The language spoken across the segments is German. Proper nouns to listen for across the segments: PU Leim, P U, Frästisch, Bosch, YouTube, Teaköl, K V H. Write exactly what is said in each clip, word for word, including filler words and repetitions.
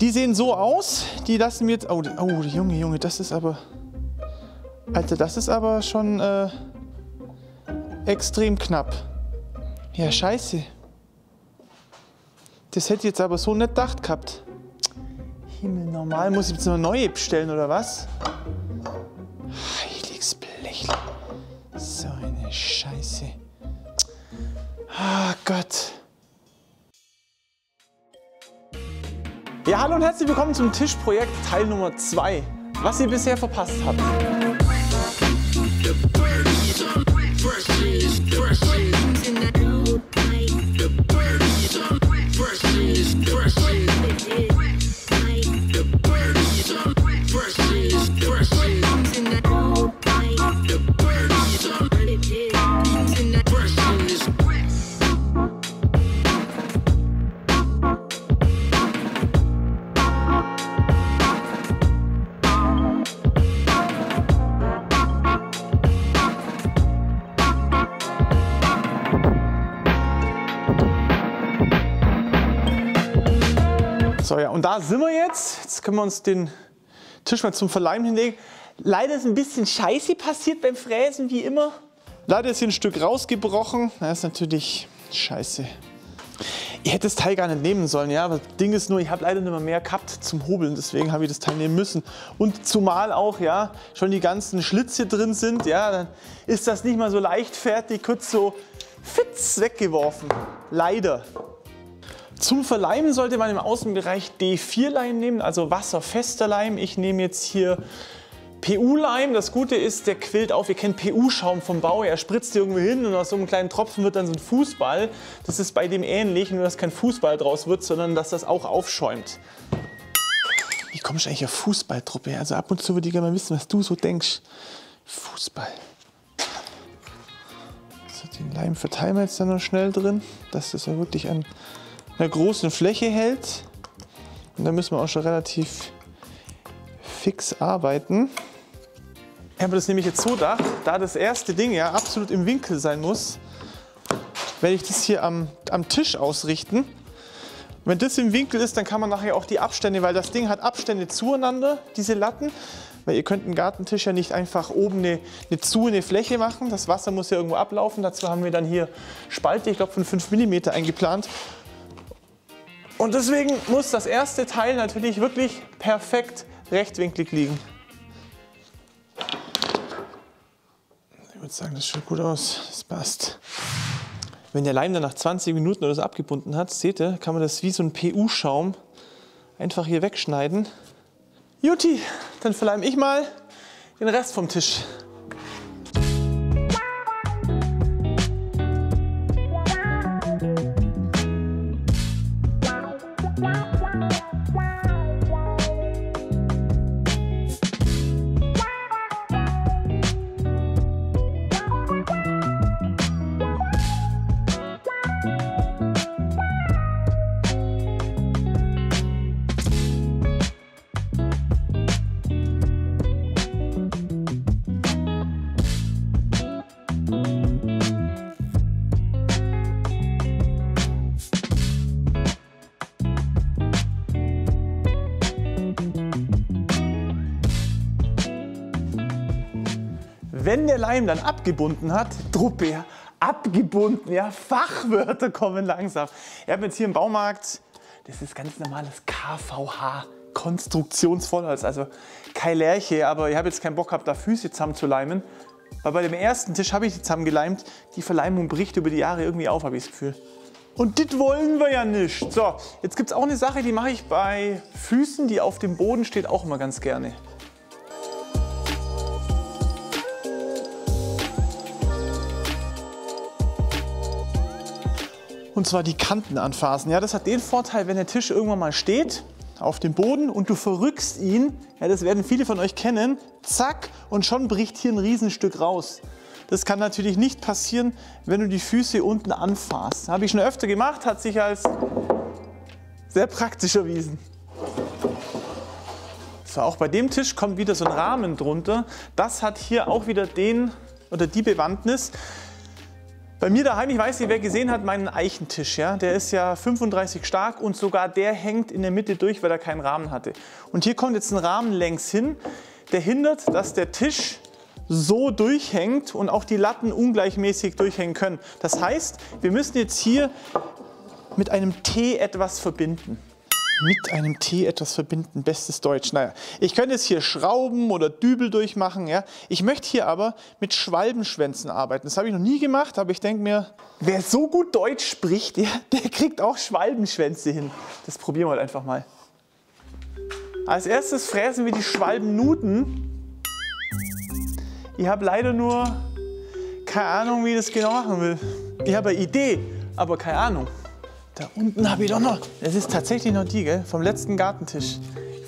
Die sehen so aus, die lassen wir jetzt... Oh, oh Junge, Junge, das ist aber... Alter, das ist aber schon äh, extrem knapp. Ja, scheiße. Das hätte ich jetzt aber so nicht gedacht gehabt. Himmel, normal muss ich jetzt noch neue bestellen, oder was? Heiliges Blechlein. So eine Scheiße. Ah Gott. Ja, hallo und herzlich willkommen zum Tischprojekt Teil Nummer zwei. Was ihr bisher verpasst habt. So, ja, und da sind wir jetzt. Jetzt können wir uns den Tisch mal zum Verleimen hinlegen. Leider ist ein bisschen Scheiße passiert beim Fräsen, wie immer. Leider ist hier ein Stück rausgebrochen. Das ist natürlich scheiße. Ich hätte das Teil gar nicht nehmen sollen, ja. Aber das Ding ist nur, ich habe leider nicht mehr, mehr gehabt zum Hobeln. Deswegen habe ich das Teil nehmen müssen. Und zumal auch, ja, schon die ganzen Schlitze drin sind, ja, dann ist das nicht mal so leichtfertig. Kurz so fitz weggeworfen. Leider. Zum Verleimen sollte man im Außenbereich D vier Leim nehmen, also wasserfester Leim. Ich nehme jetzt hier P U Leim. Das Gute ist, der quillt auf. Ihr kennt P U-Schaum vom Bau. Er spritzt irgendwo hin und aus so einem kleinen Tropfen wird dann so ein Fußball. Das ist bei dem ähnlich, nur dass kein Fußball draus wird, sondern dass das auch aufschäumt. Wie kommst du eigentlich auf Fußballtruppe? Also ab und zu würde ich gerne mal wissen, was du so denkst. Fußball. So, den Leim verteilen wir jetzt dann noch schnell drin. Das ist ja wirklich ein... einer großen Fläche hält. Und da müssen wir auch schon relativ fix arbeiten. Ich habe das nämlich jetzt so gedacht, da das erste Ding ja absolut im Winkel sein muss, werde ich das hier am, am Tisch ausrichten. Und wenn das im Winkel ist, dann kann man nachher auch die Abstände, weil das Ding hat Abstände zueinander, diese Latten. Weil ihr könnt einen Gartentisch ja nicht einfach oben eine, eine zu eine Fläche machen. Das Wasser muss ja irgendwo ablaufen. Dazu haben wir dann hier Spalte, ich glaube von fünf Millimeter eingeplant. Und deswegen muss das erste Teil natürlich wirklich perfekt rechtwinklig liegen. Ich würde sagen, das schaut gut aus, das passt. Wenn der Leim dann nach zwanzig Minuten oder so abgebunden hat, seht ihr, kann man das wie so ein P U-Schaum einfach hier wegschneiden. Juti, dann verleime ich mal den Rest vom Tisch. Wenn der Leim dann abgebunden hat, Truppe, abgebunden, ja, Fachwörter kommen langsam. Ich habe jetzt hier im Baumarkt, das ist ganz normales K V H, Konstruktionsvollholz, also kein Lärche, aber ich habe jetzt keinen Bock gehabt, da Füße zusammen zu leimen, weil bei dem ersten Tisch habe ich die zusammen geleimt, die Verleimung bricht über die Jahre irgendwie auf, habe ich das Gefühl. Und das wollen wir ja nicht. So, jetzt gibt es auch eine Sache, die mache ich bei Füßen, die auf dem Boden steht, auch immer ganz gerne. Und zwar die Kanten anfassen. Ja, das hat den Vorteil, wenn der Tisch irgendwann mal steht auf dem Boden und du verrückst ihn, ja, das werden viele von euch kennen, zack, und schon bricht hier ein Riesenstück raus. Das kann natürlich nicht passieren, wenn du die Füße unten anfasst. Habe ich schon öfter gemacht, hat sich als sehr praktisch erwiesen. So, auch bei dem Tisch kommt wieder so ein Rahmen drunter. Das hat hier auch wieder den oder die Bewandtnis, Bei mir daheim, ich weiß nicht, wer gesehen hat, meinen Eichentisch, ja, der ist ja fünfunddreißig stark und sogar der hängt in der Mitte durch, weil er keinen Rahmen hatte. Und hier kommt jetzt ein Rahmen längs hin, der hindert, dass der Tisch so durchhängt und auch die Latten ungleichmäßig durchhängen können. Das heißt, wir müssen jetzt hier mit einem T etwas verbinden. Mit einem T etwas verbinden, bestes Deutsch. Naja, ich könnte jetzt hier Schrauben oder Dübel durchmachen. Ja. Ich möchte hier aber mit Schwalbenschwänzen arbeiten. Das habe ich noch nie gemacht, aber ich denke mir, wer so gut Deutsch spricht, ja, der kriegt auch Schwalbenschwänze hin. Das probieren wir halt einfach mal. Als erstes fräsen wir die Schwalbennuten. Ich habe leider nur keine Ahnung, wie ich das genau machen will. Ich habe eine Idee, aber keine Ahnung. Da unten habe ich doch noch. Es ist tatsächlich noch die, gell? Vom letzten Gartentisch.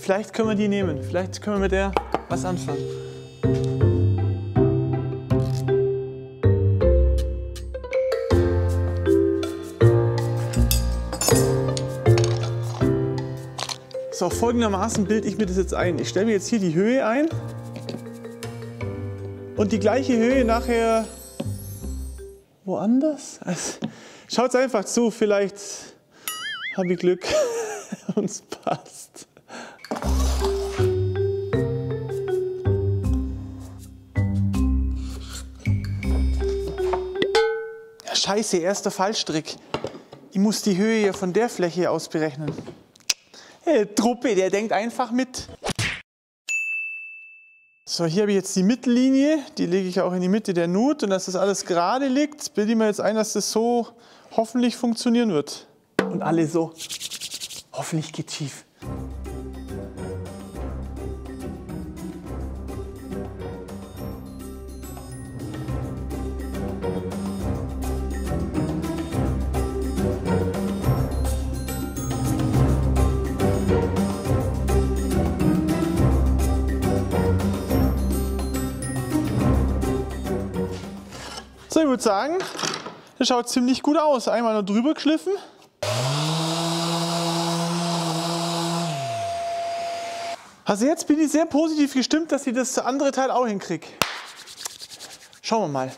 Vielleicht können wir die nehmen. Vielleicht können wir mit der was anfangen. So, folgendermaßen bilde ich mir das jetzt ein. Ich stelle mir jetzt hier die Höhe ein. Und die gleiche Höhe nachher woanders? Also schaut einfach zu, vielleicht habe ich Glück und es passt. Ja, scheiße, erster Fallstrick. Ich muss die Höhe ja von der Fläche aus berechnen. Hey, Truppe, der denkt einfach mit. So, hier habe ich jetzt die Mittellinie, die lege ich auch in die Mitte der Nut und dass das alles gerade liegt, bilde ich mir jetzt ein, dass das so hoffentlich funktionieren wird. Und alle so, hoffentlich geht's schief. So, ich würde sagen, das schaut ziemlich gut aus. Einmal noch drüber geschliffen. Also jetzt bin ich sehr positiv gestimmt, dass ich das andere Teil auch hinkriege. Schauen wir mal.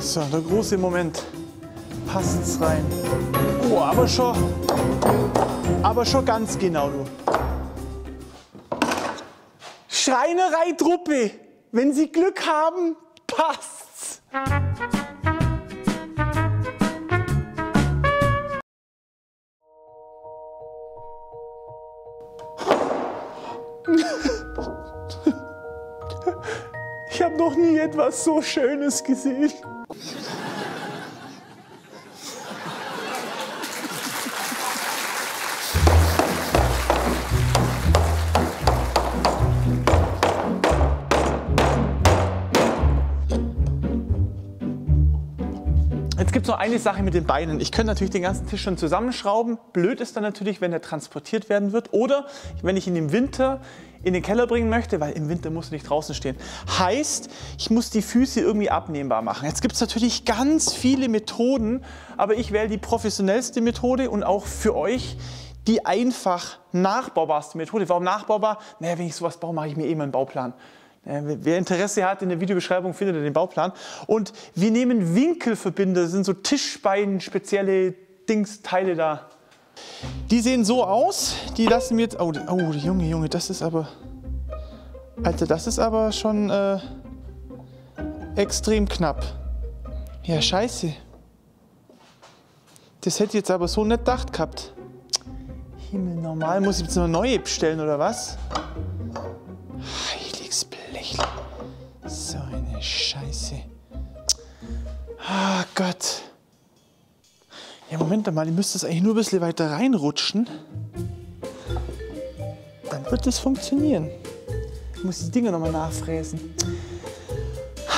So, der große Moment. Passt's rein. Oh, aber schon, aber schon ganz genau, du. Schreinereitruppe, wenn Sie Glück haben, passt's. Ich habe noch nie etwas so Schönes gesehen. Jetzt gibt es noch eine Sache mit den Beinen. Ich könnte natürlich den ganzen Tisch schon zusammenschrauben. Blöd ist dann natürlich, wenn er transportiert werden wird oder wenn ich ihn im Winter in den Keller bringen möchte, weil im Winter muss er nicht draußen stehen. Heißt, ich muss die Füße irgendwie abnehmbar machen. Jetzt gibt es natürlich ganz viele Methoden, aber ich wähle die professionellste Methode und auch für euch die einfach nachbaubarste Methode. Warum nachbaubar? Naja, wenn ich sowas baue, mache ich mir eh mal einen Bauplan. Wer Interesse hat, in der Videobeschreibung findet ihr den Bauplan. Und wir nehmen Winkelverbinder, das sind so Tischbein, spezielle Dingsteile da. Die sehen so aus, die lassen wir jetzt... Oh, oh Junge, Junge, das ist aber... Alter, das ist aber schon äh, extrem knapp. Ja, scheiße. Das hätte ich jetzt aber so nicht gedacht gehabt. Himmel, normal muss ich jetzt noch neue bestellen, oder was? So eine Scheiße. Ah Gott. Ja, Moment mal, ihr müsst das eigentlich nur ein bisschen weiter reinrutschen. Dann wird das funktionieren. Ich muss die Dinger nochmal nachfräsen.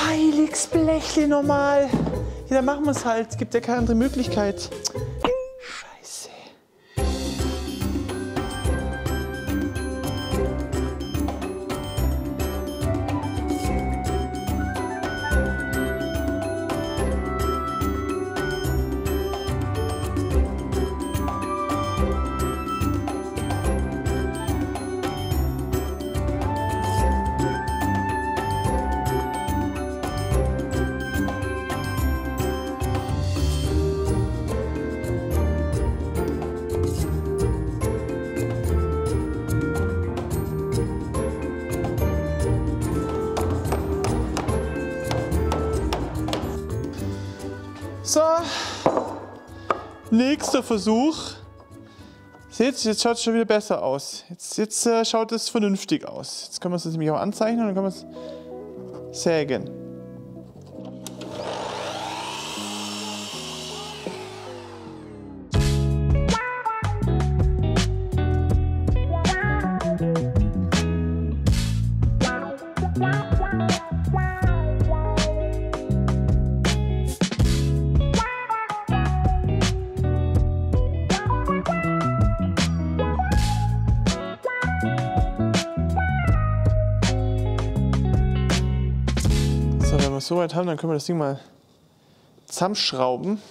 Heiliges Blechle nochmal. Ja, dann machen wir es halt. Es gibt ja keine andere Möglichkeit. Scheiße. So, nächster Versuch. Seht ihr, jetzt schaut es schon wieder besser aus. Jetzt, jetzt äh, schaut es vernünftig aus. Jetzt können wir es nämlich auch anzeichnen und dann können wir es sägen. Soweit haben, dann können wir das Ding mal zusammenschrauben.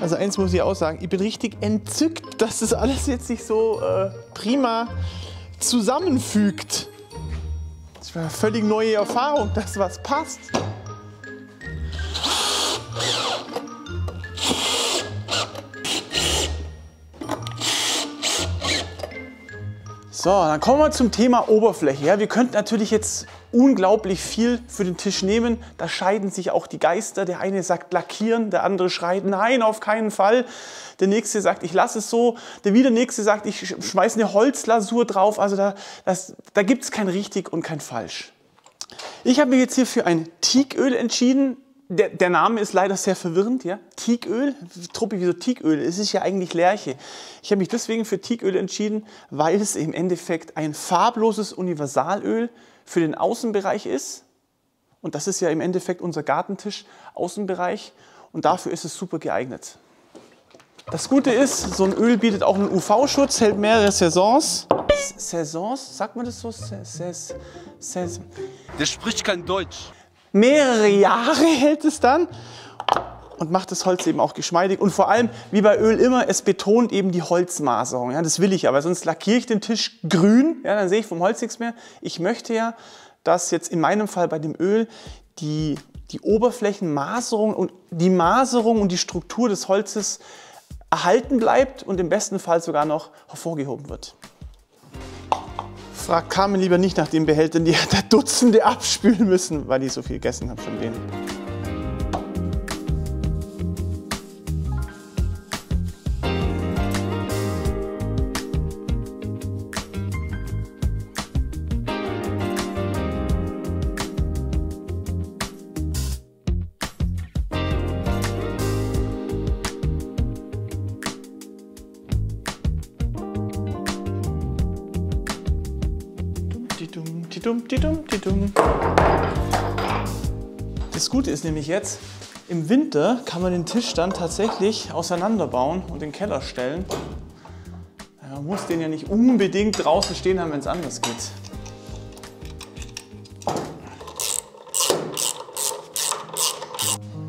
Also eins muss ich auch sagen, ich bin richtig entzückt, dass das alles jetzt sich so äh, prima zusammenfügt. Das war eine völlig neue Erfahrung, dass was passt. So, dann kommen wir zum Thema Oberfläche. Ja, wir könnten natürlich jetzt unglaublich viel für den Tisch nehmen. Da scheiden sich auch die Geister. Der eine sagt lackieren, der andere schreit nein, auf keinen Fall. Der nächste sagt, ich lasse es so. Der wieder nächste sagt, ich schmeiße eine Holzlasur drauf. Also da, das, da gibt es kein richtig und kein falsch. Ich habe mich jetzt hier für ein Teaköl entschieden. Der, der Name ist leider sehr verwirrend, ja. Teaköl, Truppi, wieso Teaköl? Es ist ja eigentlich Lerche. Ich habe mich deswegen für Teaköl entschieden, weil es im Endeffekt ein farbloses Universalöl für den Außenbereich ist. Und das ist ja im Endeffekt unser Gartentisch-Außenbereich. Und dafür ist es super geeignet. Das Gute ist, so ein Öl bietet auch einen U V-Schutz, hält mehrere Saisons. Saisons? Sagt man das so? Saisons. Der spricht kein Deutsch. Mehrere Jahre hält es dann und macht das Holz eben auch geschmeidig. Und vor allem, wie bei Öl immer, es betont eben die Holzmaserung. Ja, das will ich aber, sonst lackiere ich den Tisch grün, ja, dann sehe ich vom Holz nichts mehr. Ich möchte ja, dass jetzt in meinem Fall bei dem Öl die, die Oberflächenmaserung und die Maserung und die Struktur des Holzes erhalten bleibt und im besten Fall sogar noch hervorgehoben wird. Fragt Carmen lieber nicht nach den Behältern, die hat da Dutzende abspülen müssen, weil ich so viel gegessen habe von denen. Das Gute ist nämlich jetzt, im Winter kann man den Tisch dann tatsächlich auseinanderbauen und in den Keller stellen. Man muss den ja nicht unbedingt draußen stehen haben, wenn es anders geht.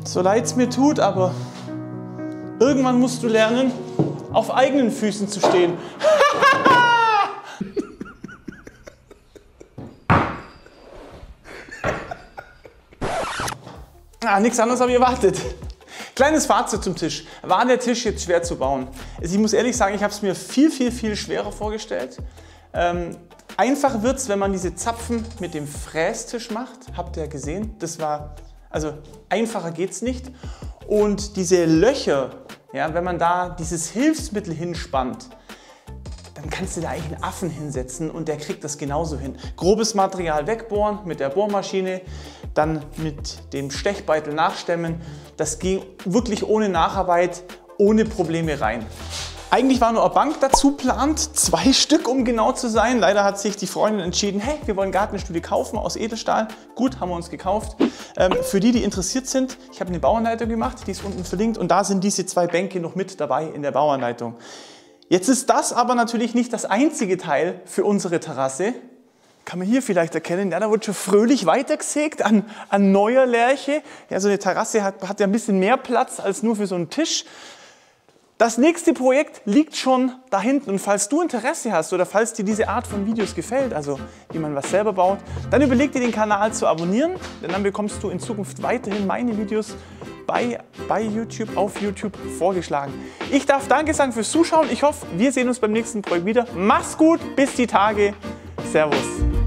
So leid es mir tut, aber irgendwann musst du lernen, auf eigenen Füßen zu stehen. Ah, nichts anderes habe ich erwartet. Kleines Fazit zum Tisch. War der Tisch jetzt schwer zu bauen? Also ich muss ehrlich sagen, ich habe es mir viel, viel, viel schwerer vorgestellt. Ähm, einfach wird es, wenn man diese Zapfen mit dem Frästisch macht. Habt ihr ja gesehen. Das war, also einfacher geht es nicht. Und diese Löcher, ja, wenn man da dieses Hilfsmittel hinspannt, dann kannst du da eigentlich einen Affen hinsetzen und der kriegt das genauso hin. Grobes Material wegbohren mit der Bohrmaschine, dann mit dem Stechbeitel nachstemmen. Das ging wirklich ohne Nacharbeit, ohne Probleme rein. Eigentlich war nur eine Bank dazu geplant, zwei Stück um genau zu sein. Leider hat sich die Freundin entschieden, hey, wir wollen Gartenstühle kaufen aus Edelstahl. Gut, haben wir uns gekauft. Ähm, für die, die interessiert sind, ich habe eine Bauanleitung gemacht, die ist unten verlinkt und da sind diese zwei Bänke noch mit dabei in der Bauanleitung. Jetzt ist das aber natürlich nicht das einzige Teil für unsere Terrasse. Kann man hier vielleicht erkennen, ja, da wird schon fröhlich weitergesägt an, an neuer Lerche. Ja, so eine Terrasse hat, hat ja ein bisschen mehr Platz als nur für so einen Tisch. Das nächste Projekt liegt schon da hinten und falls du Interesse hast oder falls dir diese Art von Videos gefällt, also wie man was selber baut, dann überleg dir den Kanal zu abonnieren, denn dann bekommst du in Zukunft weiterhin meine Videos bei, bei YouTube, auf YouTube vorgeschlagen. Ich darf Danke sagen fürs Zuschauen, ich hoffe, wir sehen uns beim nächsten Projekt wieder. Mach's gut, bis die Tage, Servus.